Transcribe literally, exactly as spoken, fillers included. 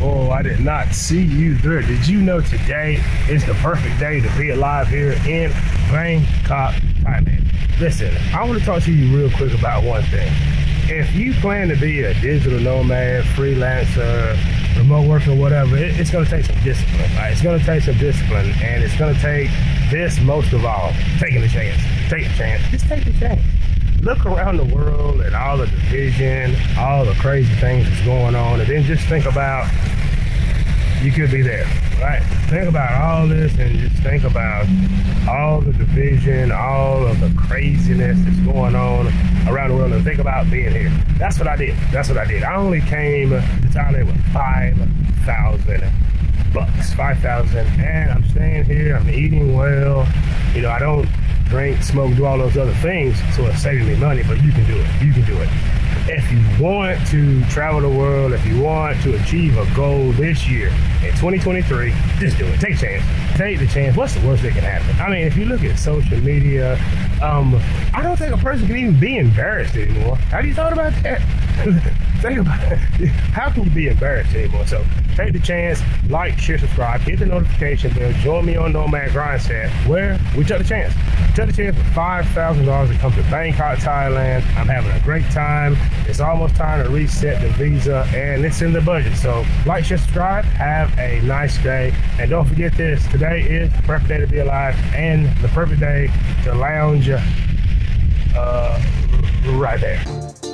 Oh, I did not see you there. Did you know today is the perfect day to be alive here in Bangkok, Thailand? Listen, I want to talk to you real quick about one thing. If you plan to be a digital nomad, freelancer, remote worker, whatever, it, it's gonna take some discipline, right? It's gonna take some discipline, and it's gonna take this most of all, taking a chance. Take a chance, just take a chance. Look around the world at all the division, all the crazy things that's going on, and then just think about, you could be there, right? Think about all this and just think about all the division, all of the craziness that's going on around the world, and think about being here. That's what I did. That's what I did. I only came to Thailand with five thousand bucks, five thousand, and I'm staying here, I'm eating well. You know, I don't drink, smoke, do all those other things, so it's saving me money, but you can do it. You can do it. If you want to travel the world, if you want to achieve a goal this year in twenty twenty-three, just do it. Take a chance. Take the chance. What's the worst that can happen? I mean, if you look at social media, um, I don't think a person can even be embarrassed anymore. Have you thought about that? Think about it. How can you be embarrassed anymore? So take the chance. Like, share, subscribe. Hit the notification bell. Join me on Nomad Grindset, where we took the chance. Took the chance for five thousand dollars to come to Bangkok, Thailand. I'm having a great time. It's almost time to reset the visa, and it's in the budget. So like, share, subscribe. Have a nice day. And don't forget this. Today is the perfect day to be alive and the perfect day to lounge uh, right there.